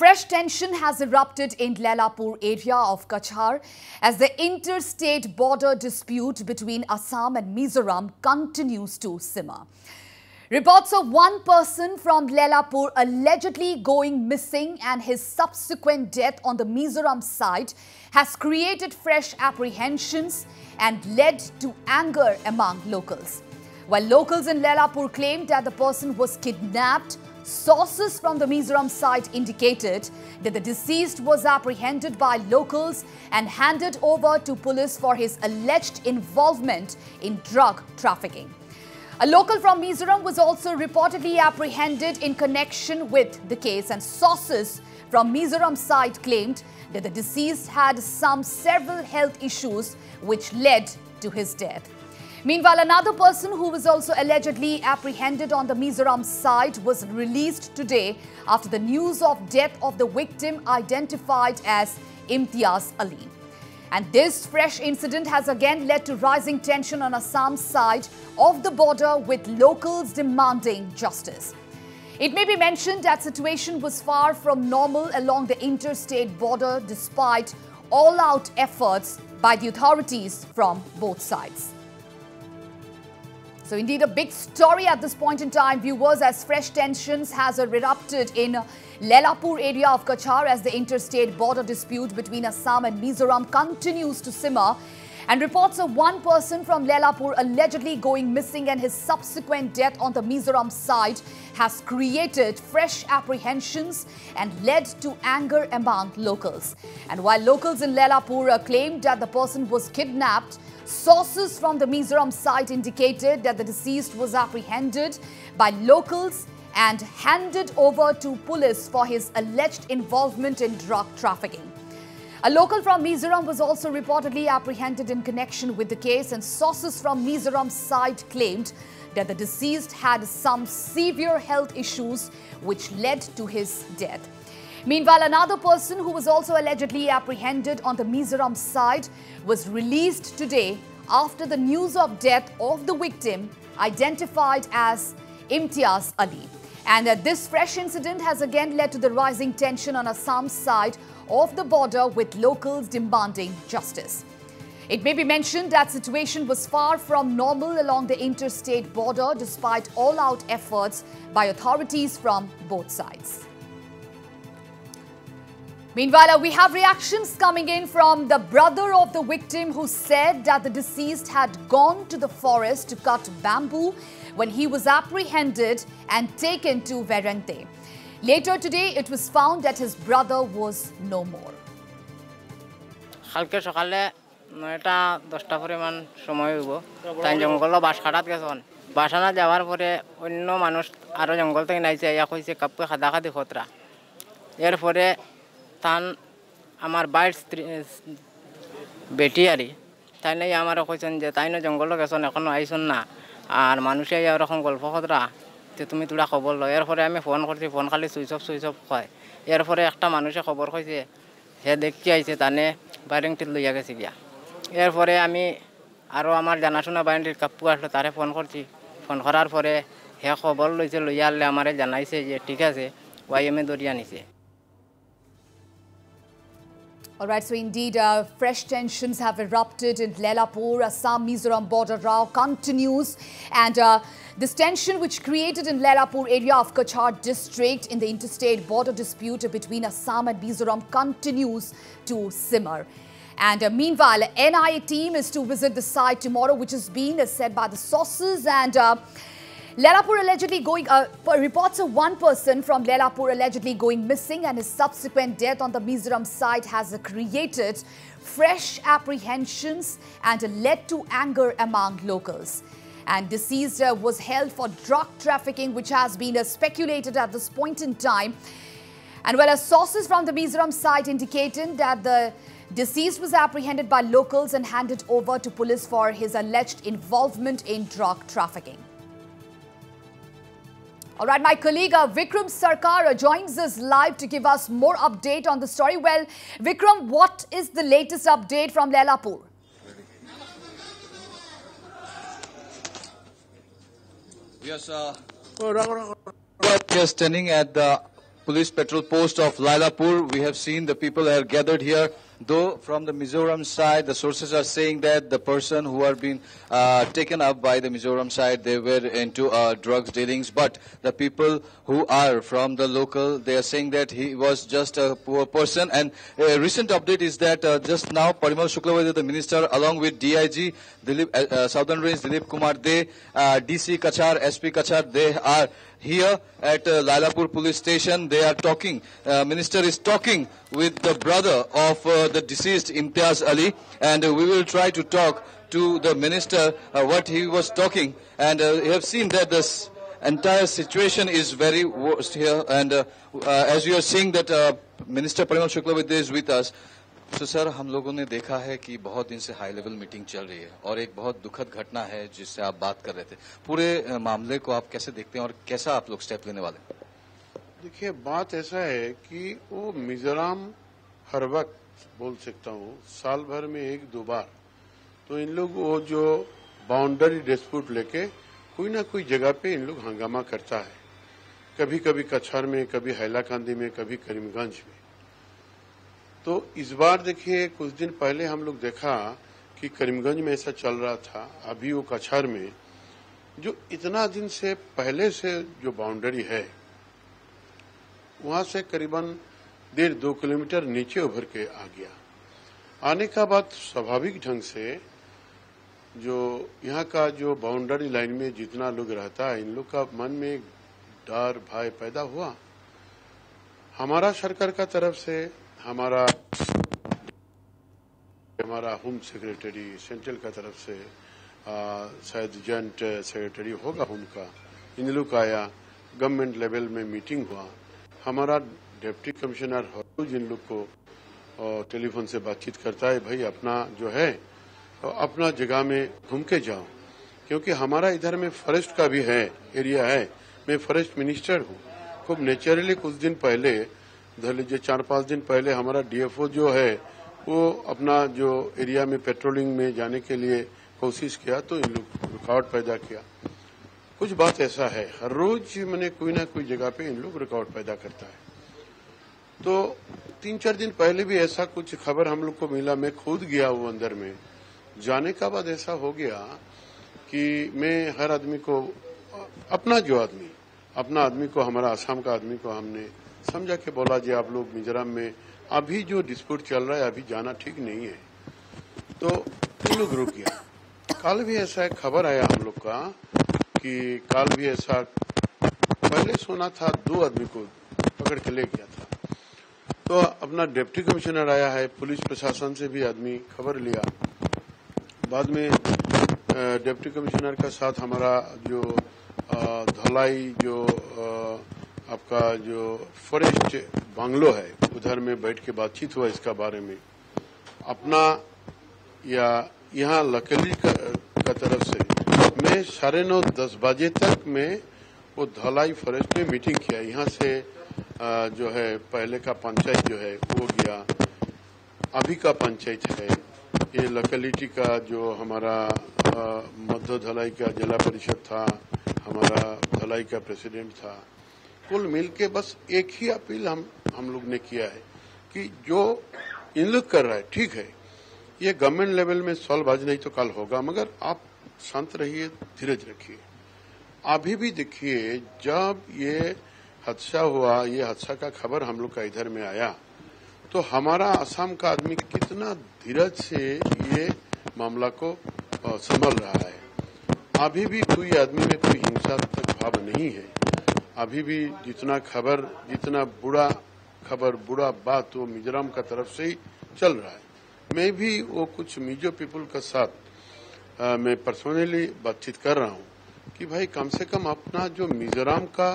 Fresh tension has erupted in Lailapur area of Cachar as the interstate border dispute between Assam and Mizoram continues to simmer. Reports of one person from Lailapur allegedly going missing and his subsequent death on the Mizoram side has created fresh apprehensions and led to anger among locals. While locals in Lailapur claimed that the person was kidnapped, sources from the Mizoram side indicated that the deceased was apprehended by locals and handed over to police for his alleged involvement in drug trafficking. A local from Mizoram was also reportedly apprehended in connection with the case, and sources from Mizoram side claimed that the deceased had several health issues which led to his death. Meanwhile, another person who was also allegedly apprehended on the Mizoram side was released today after the news of death of the victim identified as Imtiaz Ali. And this fresh incident has again led to rising tension on Assam's side of the border, with locals demanding justice. It may be mentioned that situation was far from normal along the interstate border despite all-out efforts by the authorities from both sides. So indeed a big story at this point in time, viewers, as fresh tensions has erupted in Lailapur area of Cachar as the interstate border dispute between Assam and Mizoram continues to simmer, and reports of one person from Lailapur allegedly going missing and his subsequent death on the Mizoram side has created fresh apprehensions and led to anger among locals. And while locals in Lailapur claimed that the person was kidnapped, sources from the Mizoram side indicated that the deceased was apprehended by locals and handed over to police for his alleged involvement in drug trafficking. A local from Mizoram was also reportedly apprehended in connection with the case, and sources from Mizoram side claimed that the deceased had severe health issues which led to his death. Meanwhile, another person who was also allegedly apprehended on the Mizoram side was released today after the news of death of the victim identified as Imtiaz Ali. And this fresh incident has again led to the rising tension on Assam's side of the border, with locals demanding justice. It may be mentioned that situation was far from normal along the interstate border despite all-out efforts by authorities from both sides. Meanwhile, we have reactions coming in from the brother of the victim, who said that the deceased had gone to the forest to cut bamboo when he was apprehended and taken to Vairengte. Later today, it was found that his brother was no more. तान हमार bite बेटी आरी ताने हमारा कौन जे ताइन जंगल गेसन एखो आईसन ना और मानुषे एरकम गल्प खतरा तो तुम थोड़ा खबर लो एरपर आम फोन करती फोन खाली सुइच अफ कय एरपर एक मानुषे खबर कैसे हे देखी आई ताने Vairengte लैया गेसि गया एरपर आम और आमार जानाशुना Vairengte कप्पू आसल तारे फोन करती फोन करार पर हे खबर लैसे लैया हमारे जाना से ठीक है वाई एम दरिया नीचे। All right, so indeed, fresh tensions have erupted in Lailapur. Assam-Mizoram border row continues, and this tension which created in Lailapur area of Cachar district in the interstate border dispute between Assam and Mizoram continues to simmer. And meanwhile, NIA team is to visit the site tomorrow, which has been said by the sources, and Lailapur allegedly going, reports of one person from Lailapur allegedly going missing and his subsequent death on the Mizoram side has created fresh apprehensions and led to anger among locals. And deceased was held for drug trafficking, which has been speculated at this point in time. And well, as sources from the Mizoram side indicated that the deceased was apprehended by locals and handed over to police for his alleged involvement in drug trafficking. All right, my colleague Vikram Sarkar joins us live to give us more update on the story. Well, Vikram, what is the latest update from Lailapur? Yes, we are standing at the police patrol post of Lailapur. We have seen the people are gathered here. Though from the Mizoram side, the sources are saying that the person who are being taken up by the Mizoram side, they were into drugs dealings. But the people who are from the local, they are saying that he was just a poor person. And a recent update is that just now, Parimal Shuklaway, the minister, along with DIG, Southern Range, Dilip Kumar Dey, DC Cachar, SP Cachar, they are here at Lailapur police station. They are talking. Minister is talking with the brother of the deceased Imtiaz Ali, and we will try to talk to the minister what he was talking. And you have seen that this entire situation is very worst here. And as you are seeing that Minister Parimal Shuklaway is with us. So sir, हम लोगों ने देखा है कि बहुत दिन से high level meeting चल रही है और एक बहुत दुखद घटना है जिससे आप बात कर रहे थे. पूरे मामले को आप कैसे देखते हैं और कैसा आप लोग स्टेप लेने वाले हैं? देखिए, बात ऐसा है कि वो मिजोरम हर वक्त बोल सकता हूँ, साल भर में एक दो बार तो इन लोग वो जो बाउंड्री डिस्प्यूट लेके कोई ना कोई जगह पे इन लोग हंगामा करता है. कभी कभी कछार में, कभी हैलाकांदी में, कभी करीमगंज में. तो इस बार देखिए, कुछ दिन पहले हम लोग देखा कि करीमगंज में ऐसा चल रहा था. अभी वो कछार में जो इतना दिन से पहले से जो बाउंड्री है वहां से करीबन 1.5-2 किलोमीटर नीचे उभर के आ गया. आने का बाद स्वाभाविक ढंग से जो यहाँ का जो बाउंड्री लाइन में जितना लोग रहता है इन लोग का मन में डर भय पैदा हुआ. हमारा सरकार का तरफ से हमारा होम सेक्रेटरी सेंट्रल का तरफ से शायद जॉइंट सेक्रेटरी होगा होम का, इन लोग आया. गवर्नमेंट लेवल में मीटिंग हुआ. हमारा डिप्टी कमिश्नर हो जिन लोग को टेलीफोन से बातचीत करता है, भाई अपना जो है अपना जगह में घूम के जाओ, क्योंकि हमारा इधर में फॉरेस्ट का भी है एरिया है. मैं फॉरेस्ट मिनिस्टर हूँ. खूब नेचुरली कुछ दिन पहले धर लीजिए 4-5 दिन पहले हमारा DFO जो है वो अपना जो एरिया में पेट्रोलिंग में जाने के लिए कोशिश किया तो इन लोग रुकावट पैदा किया. कुछ बात ऐसा है, हर रोज मैंने कोई ना कोई जगह पे इन लोग रुकावट पैदा करता है. तो 3-4 दिन पहले भी ऐसा कुछ खबर हम लोग को मिला. मैं खुद गया वो अंदर में. जाने का बाद ऐसा हो गया कि मैं हर आदमी को अपना आदमी को हमारा आसाम का आदमी को हमने समझा के बोला जी आप लोग मिजोरम में अभी जो डिस्प्यूट चल रहा है अभी जाना ठीक नहीं है. तो इन लोग रुक गया. कल भी ऐसा एक खबर आया हम लोग का कि काल भी ऐसा पहले सोना था 2 आदमी को पकड़ के ले गया था. तो अपना डिप्टी कमिश्नर आया है, पुलिस प्रशासन से भी आदमी खबर लिया. बाद में डिप्टी कमिश्नर का साथ हमारा जो धलाई जो आपका जो फॉरेस्ट बंगलो है उधर में बैठ के बातचीत हुआ इसका बारे में. अपना या यहाँ लकली का तरफ से मैं 9:30-10 बजे तक में वो धलाई फॉरेस्ट में मीटिंग किया. यहाँ से जो है पहले का पंचायत जो है वो गया, अभी का पंचायत है ये लोकेलिटी का जो हमारा मध्य धलाई का जिला परिषद था, हमारा धलाई का प्रेसिडेंट था. कुल मिलके बस एक ही अपील हम लोग ने किया है कि जो इन लोग कर रहा है ठीक है, ये गवर्नमेंट लेवल में सॉल्व आज नहीं तो कल होगा, मगर आप शांत रहिए, धीरज रखिए. अभी भी देखिए जब ये हादसा हुआ, ये हादसा का खबर हम लोग का इधर में आया तो हमारा असम का आदमी कितना धीरज से ये मामला को संभाल रहा है. अभी भी कोई आदमी में कोई हिंसात्मक भाव नहीं है. अभी भी जितना बुरा बात वो मिजोरम का तरफ से ही चल रहा है. मैं भी वो कुछ मिजो पीपल का साथ मैं पर्सनली बातचीत कर रहा हूँ कि भाई कम से कम अपना जो मिजोरम का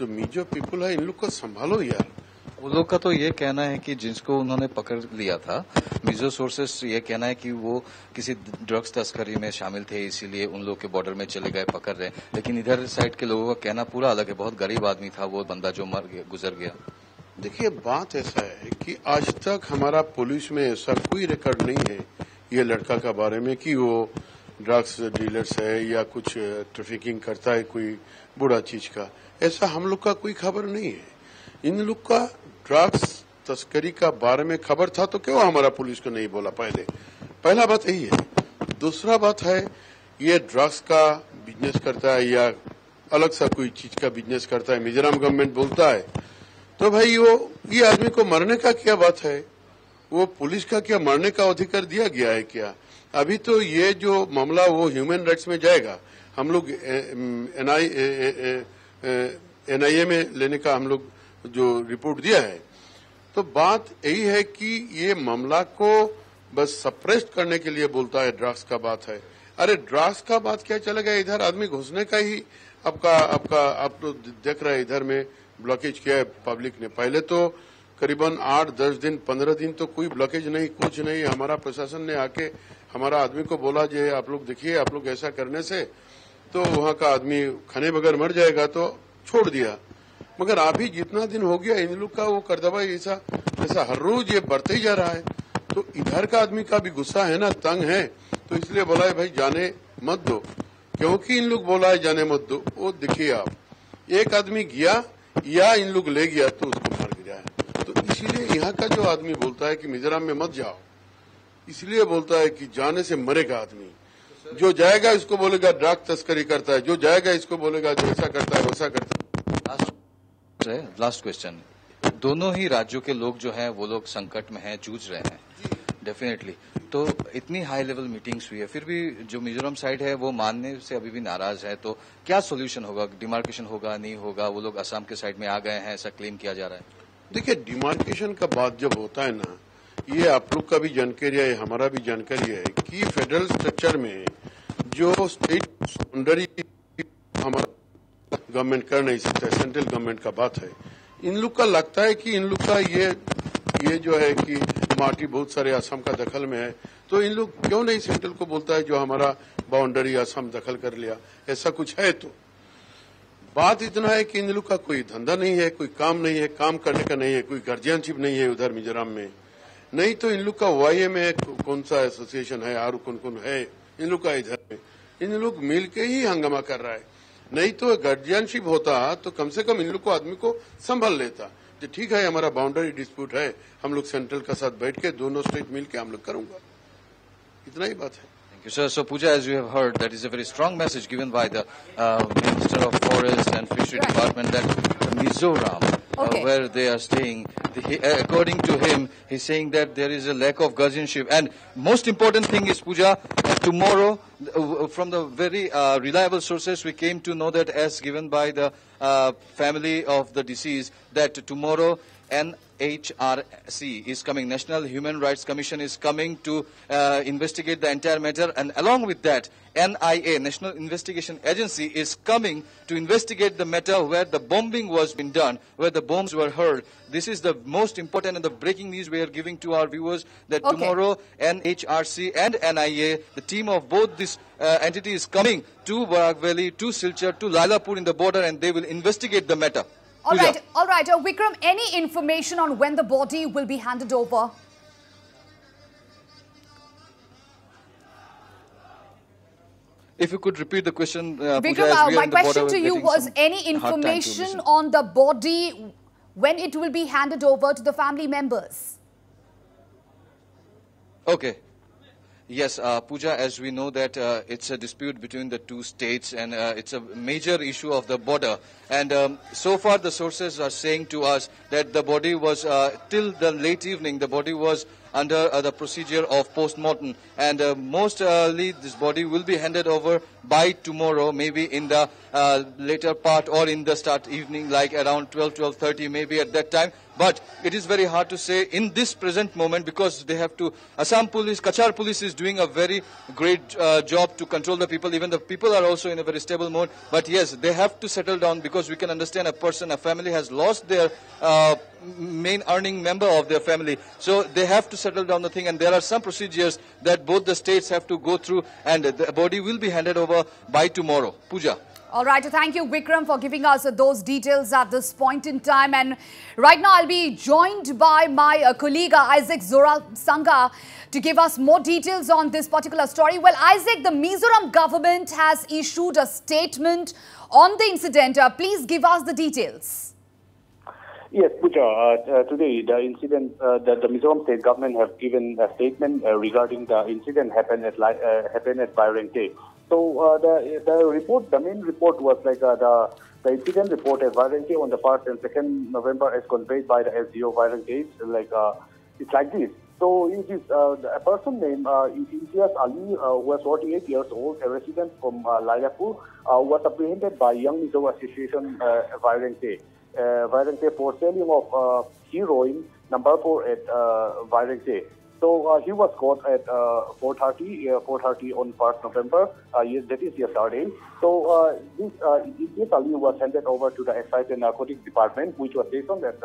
जो मिजो पीपल है इन लोग को संभालो यार. उन लोग का तो ये कहना है कि जिसको उन्होंने पकड़ लिया था, मिजो सोर्सेस ये कहना है कि वो किसी ड्रग्स तस्करी में शामिल थे, इसीलिए उन लोग के बॉर्डर में चले गए, पकड़ रहे. लेकिन इधर साइड के लोगों का कहना पूरा अलग है, बहुत गरीब आदमी था वो बंदा जो मर गया, गुजर गया. देखिये बात ऐसा है कि आज तक हमारा पुलिस में ऐसा कोई रिकॉर्ड नहीं है ये लड़का का बारे में कि वो ड्रग्स डीलर्स है या कुछ ट्रैफिकिंग करता है कोई बुरा चीज का. ऐसा हम लोग का कोई खबर नहीं है. इन लोग का ड्रग्स तस्करी का बारे में खबर था तो क्यों हमारा पुलिस को नहीं बोला, पहला बात यही है। दूसरा बात है ये ड्रग्स का बिजनेस करता है या अलग सा कोई चीज का बिजनेस करता है, मिजोरम गवर्नमेंट बोलता है, तो भाई वो ये आदमी को मरने का क्या बात है, वो पुलिस का क्या मरने का अधिकार दिया गया है क्या? अभी तो ये जो मामला वो ह्यूमन राइट्स में जाएगा, हम लोग एनआईए में लेने का हम लोग जो रिपोर्ट दिया है। तो बात यही है कि ये मामला को बस सप्रेस्ट करने के लिए बोलता है ड्रग्स का बात है। अरे ड्रग्स का बात क्या चलेगा, इधर आदमी घुसने का ही आप तो देख रहे हैं इधर में ब्लॉकेज किया है पब्लिक ने। पहले तो करीबन 8-10 दिन 15 दिन तो कोई ब्लॉकेज नहीं, कुछ नहीं। हमारा प्रशासन ने आके हमारा आदमी को बोला जे आप लोग देखिए, आप लोग ऐसा करने से तो वहां का आदमी खाने बगैर मर जाएगा, तो छोड़ दिया। मगर अभी जितना दिन हो गया इन लोग का वो करदबा ऐसा ऐसा हर रोज ये बढ़ते ही जा रहा है। तो इधर का आदमी का भी गुस्सा है ना, तंग है, तो इसलिए बोला है भाई जाने मत दो, क्योंकि इन लोग बोला है जाने मत दो। वो देखिए आप, एक आदमी गया या इन लोग ले गया तो उसको मार गिरा है। तो इसीलिए यहाँ का जो आदमी बोलता है कि मिजोरम में मत जाओ, इसलिए बोलता है कि जाने से मरेगा आदमी। जो जाएगा इसको बोलेगा ड्रग तस्करी करता है, जो जाएगा इसको बोलेगा जैसा करता है वैसा करता है। लास्ट क्वेश्चन, दोनों ही राज्यों के लोग जो हैं वो लोग संकट में हैं, जूझ रहे हैं डेफिनेटली। तो इतनी हाई लेवल मीटिंग्स हुई है, फिर भी जो मिजोरम साइड है वो मानने से अभी भी नाराज है, तो क्या सॉल्यूशन होगा? डिमार्केशन होगा नहीं होगा? वो लोग असम के साइड में आ गए हैं ऐसा क्लेम किया जा रहा है। देखिए डिमार्केशन का बात जब होता है ना, ये आप लोग का भी जानकारी है, हमारा भी जानकारी है कि फेडरल स्ट्रक्चर में जो स्टेट बाउंड्री हमारा गवर्नमेंट कर नहीं सकता, सेंट्रल गवर्नमेंट का बात है। इन लोग का लगता है कि इन लोग का ये जो है कि माटी बहुत सारे असम का दखल में है, तो इन लोग क्यों नहीं सेंट्रल को बोलता है जो हमारा बाउंड्री असम दखल कर लिया, ऐसा कुछ है। तो बात इतना है कि इन लोग का कोई धंधा नहीं है, कोई काम नहीं है, काम करने का नहीं है, कोई गार्जियनशिप नहीं है उधर मिजोरम में। नहीं तो इन लोग का वाई में कौन सा एसोसिएशन है और कौन कौन है इन लोग का, इधर में इन लोग मिल के ही हंगामा कर रहा है। नहीं तो गार्जियनशिप होता तो कम से कम इन लोग को आदमी को संभल लेता, तो ठीक है हमारा बाउंड्री डिस्प्यूट है, हम लोग सेंट्रल के साथ बैठ के दोनों स्टेट मिल के हम लोग करूंगा, इतना ही बात है। Thank you, sir. So, Pooja, as you have heard, that is a very strong message given by the Minister of Forest and Fishery Department that Mizoram, where they are staying, according to him, he's saying that there is a lack of guardianship. And most important thing is, Pooja, tomorrow, from the very reliable sources, we came to know that as given by the family of the deceased, that tomorrow NHRC is coming, National Human Rights Commission is coming to investigate the entire matter, and along with that NIA, National Investigation Agency, is coming to investigate the matter where the bombing was being done, where the bombs were hurled. This is the most important and the breaking news we are giving to our viewers, that tomorrow NHRC and NIA, the team of both these entities, coming to Barak Valley, to Silchar, to Lailapur in the border, and they will investigate the matter. All right. Vikram, any information on when the body will be handed over? If you could repeat the question, Vikram, my question to you was any information on the body, when it will be handed over to the family members? Okay. Yes, Pooja, as we know that it's a dispute between the two states, and it's a major issue of the border. And so far the sources are saying to us that the body was, till the late evening, the body was under the procedure of post-mortem. And most early this body will be handed over by tomorrow, maybe in the later part or in the start evening, like around 12:30, maybe at that time. But it is very hard to say in this present moment, because they have to, Assam police, Cachar police is doing a very great job to control the people. Even the people are also in a very stable mode. But yes, they have to settle down, because we can understand a person, a family has lost their main earning member of their family. So they have to settle down the thing, and there are some procedures that both the states have to go through, and the body will be handed over by tomorrow. Pooja. All right, thank you, Vikram, for giving us those details at this point in time. And right now, I'll be joined by my colleague, Isaac Zora Sangha, to give us more details on this particular story. Well, Isaac, the Mizoram government has issued a statement on the incident. Please give us the details. Yes, Pooja, today the incident, the Mizoram state government have given a statement regarding the incident happened at Vairengte. So the report, the main report was like the incident report at Vairengte on the 1st and 2nd November as conveyed by the SDO Vairengte, it's like this. So it is a person named Imtiaz Ali, who was 48 years old, a resident from Lailapur, was apprehended by Young Mizoram Association Vairengte. Vairengte for selling of heroin No. 4 at Vairengte. So he was caught at 4:30 on 1st November, that is yesterday. So this Imtiaz Ali was handed over to the Excise and Narcotics Department, which was stationed at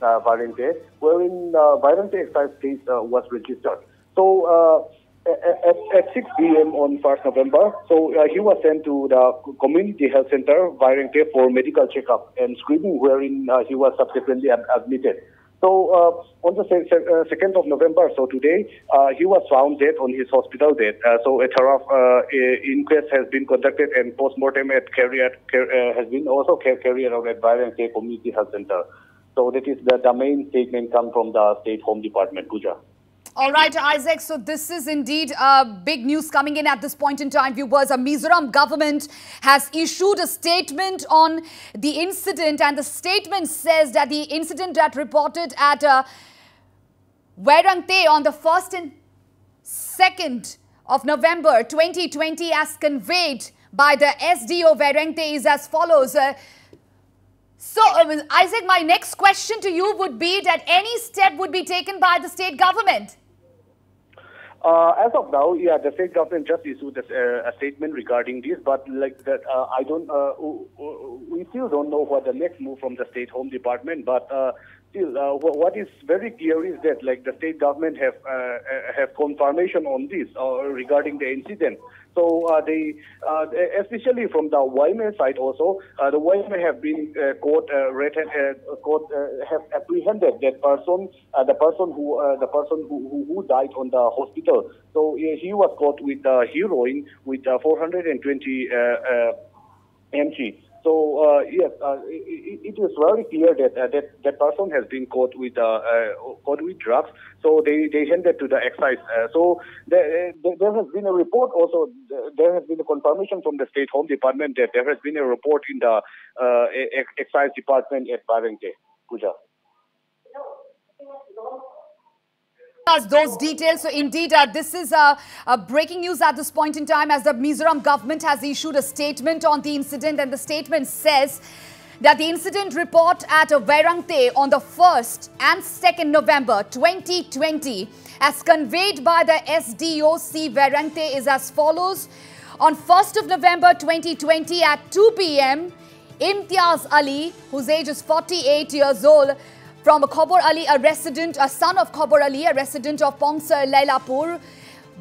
Vairengte, wherein Vairengte Excise case was registered. So at 6 p.m. on 1st November, so he was sent to the Community Health Center, Vairengte, for medical checkup and screening, wherein he was subsequently admitted. So on the 2nd of November, so today, he was found dead on his hospital bed. So a thorough inquest has been conducted and post-mortem has been also carried out at Vairengte Community Health Center. So that is the main statement come from the State Home Department, Pooja. All right, Isaac, so this is indeed big news coming in at this point in time, viewers. A Mizoram government has issued a statement on the incident, and the statement says that the incident that reported at Vairengte on the 1st and 2nd of November 2020 as conveyed by the SDO Vairengte is as follows. So, Isaac, my next question to you would be that any step would be taken by the state government? As of now, yeah, the state government just issued a statement regarding this, but like that, we still don't know what the next move from the State Home Department. But still, what is very clear is that like the state government have confirmation on this regarding the incident. So especially from the YMA side also, the YMA have been have apprehended that person, the person who died on the hospital. So he was caught with heroin with 420 mg. So yes, it is very clear that that person has been caught with drugs. So they handed to the excise. So there has been a report also. There has been a confirmation from the State Home Department that there has been a report in the excise department at Vairengte. Pooja. Those details. So indeed, this is breaking news at this point in time, as the Mizoram government has issued a statement on the incident, and the statement says that the incident report at Vairengte on the 1st and 2nd November 2020 as conveyed by the SDOC Vairengte is as follows. On 1st of November 2020 at 2 p.m, Imtiaz Ali, whose age is 48 years old, from Khobar Ali, a son of Khobar Ali, a resident of Pongsar, Lailapur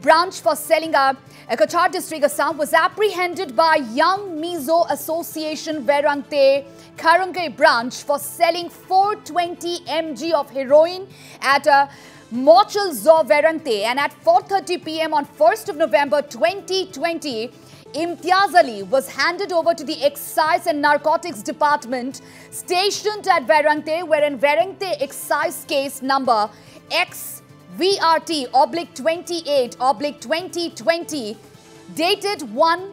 branch, for selling a Cachar district, Assam, was apprehended by Young Mizo Association Vairengte Kharangay branch for selling 420 mg of heroin at a Mochal Zor Vairengte. And at 4:30 p.m. on 1st of November 2020, Imtiaz Ali was handed over to the Excise and Narcotics Department stationed at Vairengte, wherein Vairengte Excise Case number XVRT/28/2020 dated 1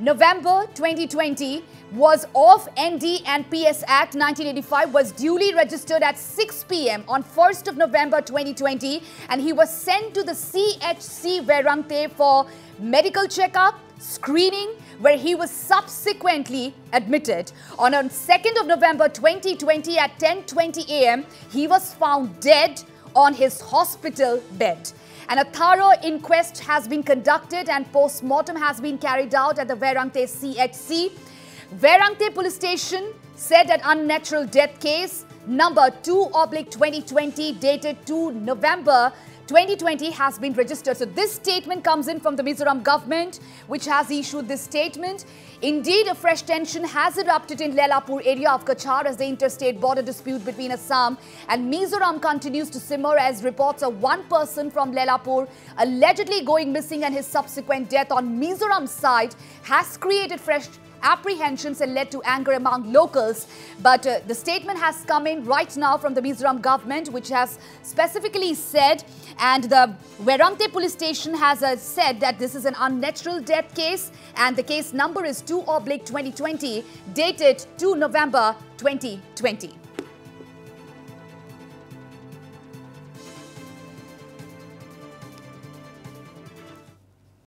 November 2020 was of ND and PS Act 1985 was duly registered at 6 p.m. on 1st of November 2020, and he was sent to the CHC Vairengte for medical checkup, screening, where he was subsequently admitted. On 2nd of November 2020 at 10:20 a.m, he was found dead on his hospital bed. And a thorough inquest has been conducted and post-mortem has been carried out at the Vairengte CHC. Vairengte Police Station said that unnatural death case number 2/2020 dated 2 November 2020 has been registered. So this statement comes in from the Mizoram government, which has issued this statement. Indeed, a fresh tension has erupted in Lailapur area of Cachar as the interstate border dispute between Assam and Mizoram continues to simmer, as reports of one person from Lailapur allegedly going missing and his subsequent death on Mizoram side has created fresh apprehensions and led to anger among locals. But the statement has come in right now from the Mizoram government, which has specifically said, and the Vairengte police station has said that this is an unnatural death case, and the case number is 2/2020, dated 2 November 2020.